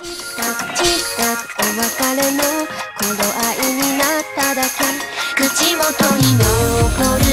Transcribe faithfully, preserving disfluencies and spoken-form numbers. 「口元に残る」